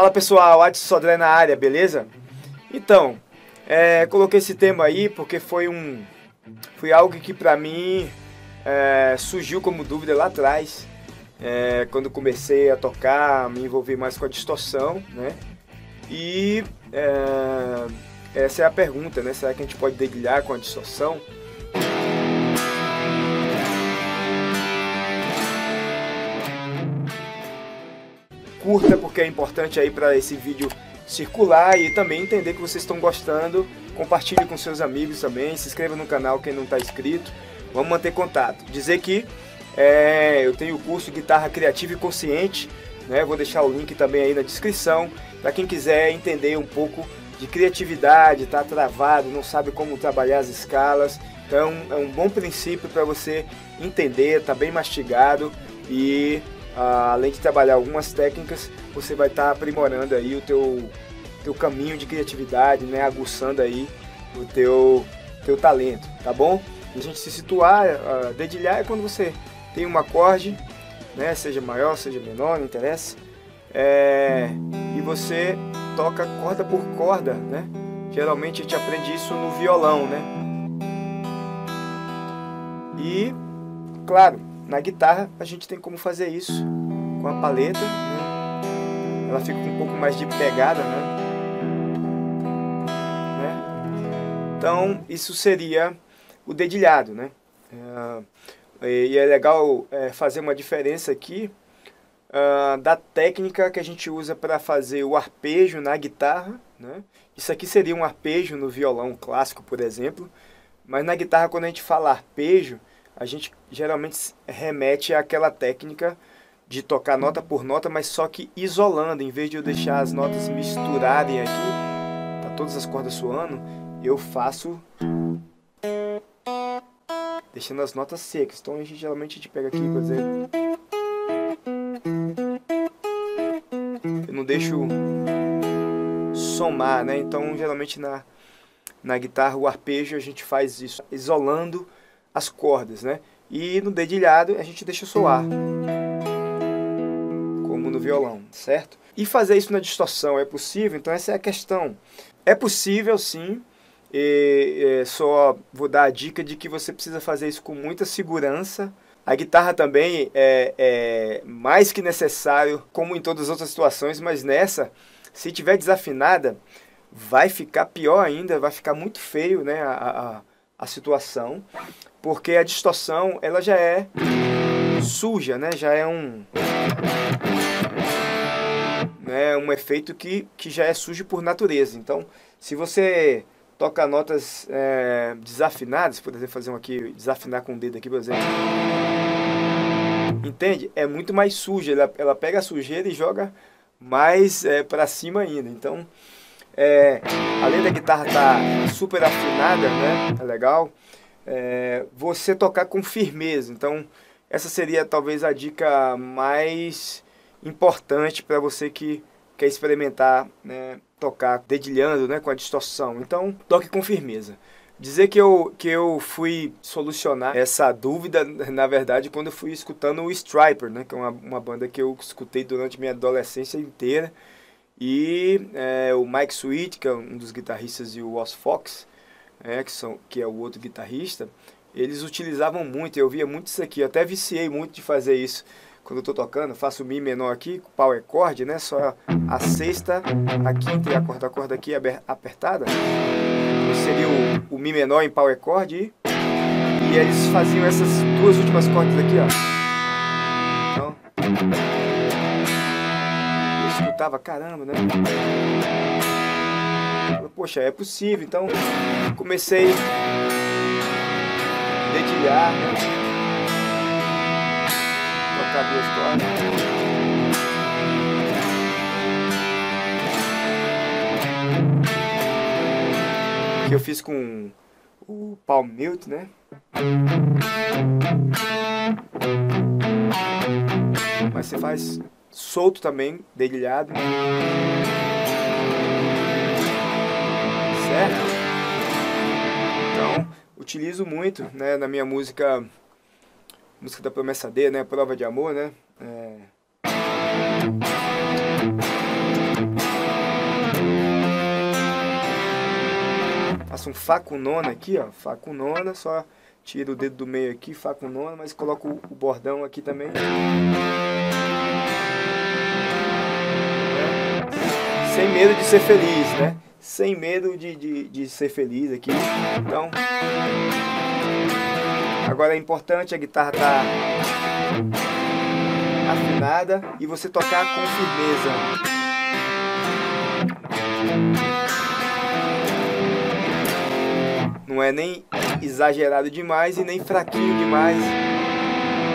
Fala pessoal, Adson Sodré na área, beleza? Então, coloquei esse tema aí porque foi algo que pra mim surgiu como dúvida lá atrás, quando comecei a tocar, me envolvi mais com a distorção, né? E essa é a pergunta, né? Será que a gente pode dedilhar com a distorção? Curta, porque é importante aí para esse vídeo circular e também entender que vocês estão gostando. Compartilhe com seus amigos também, se inscreva no canal quem não está inscrito. Vamos manter contato. Dizer que eu tenho o curso Guitarra Criativa e Consciente, né? Vou deixar o link também aí na descrição, para quem quiser entender um pouco de criatividade, tá travado, não sabe como trabalhar as escalas. Então é um bom princípio para você entender, tá bem mastigado e... além de trabalhar algumas técnicas, você vai estar aprimorando aí o teu caminho de criatividade, né? Aguçando aí o teu talento, tá bom? A gente se situar, dedilhar é quando você tem um acorde, né? Seja maior, seja menor, não interessa. E você toca corda por corda, né? Geralmente a gente aprende isso no violão, né? E, claro, na guitarra a gente tem como fazer isso com a paleta, né? Ela fica com um pouco mais de pegada, né? Então isso seria o dedilhado, né? E é legal fazer uma diferença aqui da técnica que a gente usa para fazer o arpejo na guitarra, né? Isso aqui seria um arpejo no violão clássico, por exemplo, mas na guitarra quando a gente fala arpejo, a gente geralmente remete àquela técnica de tocar nota por nota, mas só que isolando. Em vez de eu deixar as notas misturarem aqui, tá todas as cordas soando, eu faço deixando as notas secas. Então geralmente a gente pega aqui, por exemplo, eu não deixo somar, né? Então geralmente na guitarra o arpejo a gente faz isso, isolando as cordas, né? E no dedilhado a gente deixa soar, como no violão, certo? E fazer isso na distorção é possível? Então essa é a questão. É possível sim, só vou dar a dica de que você precisa fazer isso com muita segurança. A guitarra também é mais que necessário, como em todas as outras situações, mas nessa, se tiver desafinada, vai ficar pior ainda, vai ficar muito feio, né? A situação, porque a distorção ela já é suja, né? Já é um efeito que já é sujo por natureza. Então, se você toca notas desafinadas, por exemplo, fazer um aqui, desafinar com o dedo aqui, por exemplo, entende? É muito mais suja, ela pega a sujeira e joga mais para cima ainda. Então, além da guitarra estar super afinada, né? É legal você tocar com firmeza. Então essa seria talvez a dica mais importante para você que quer experimentar, né? Tocar dedilhando, né? Com a distorção. Então toque com firmeza. Dizer que eu fui solucionar essa dúvida, na verdade, quando eu fui escutando o Stryper, né? Que é uma banda que eu escutei durante minha adolescência inteira. E o Mike Sweet, que é um dos guitarristas, e o Oz Fox, que é o outro guitarrista, eles utilizavam muito, eu via muito isso aqui, eu até viciei muito de fazer isso. Quando eu estou tocando, faço Mi menor aqui, power chord, né? Só a sexta, a quinta e a corda aqui apertada. Esse seria o Mi menor em power chord e eles faziam essas duas últimas cordas aqui, ó. Então, escutava, caramba, né? Poxa, é possível. Então comecei a dedilhar, né? Tocar duas cordas que eu fiz com o palmilton, né? Mas você faz solto também, dedilhado, certo? Então, utilizo muito, né, na minha música da Promessa D, né, Prova de Amor, né? faço um Fá com nona aqui, ó, Fá com nona, só tiro o dedo do meio aqui, Fá com nona, mas coloco o bordão aqui também. Sem medo de ser feliz, né? Sem medo de ser feliz aqui. Então, agora é importante a guitarra tá afinada e você tocar com firmeza. Não é nem exagerado demais e nem fraquinho demais.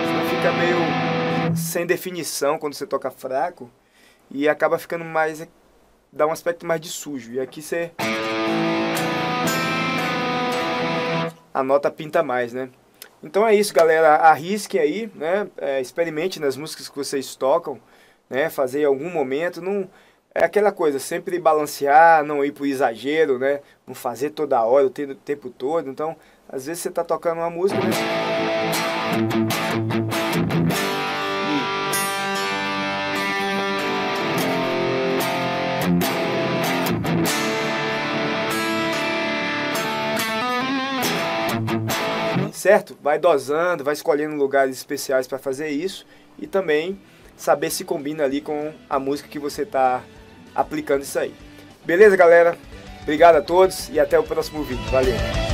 Senão fica meio sem definição quando você toca fraco e acaba ficando mais... dá um aspecto mais de sujo. E aqui você... a nota pinta mais, né? Então é isso, galera. Arrisquem aí, né? Experimente nas músicas que vocês tocam, né? Fazer em algum momento. Não... é aquela coisa, sempre balancear, não ir pro exagero, né? Não fazer toda hora, o tempo todo. Então, às vezes você tá tocando uma música, né? Certo? Vai dosando, vai escolhendo lugares especiais para fazer isso e também saber se combina ali com a música que você está aplicando isso aí. Beleza, galera? Obrigado a todos e até o próximo vídeo. Valeu!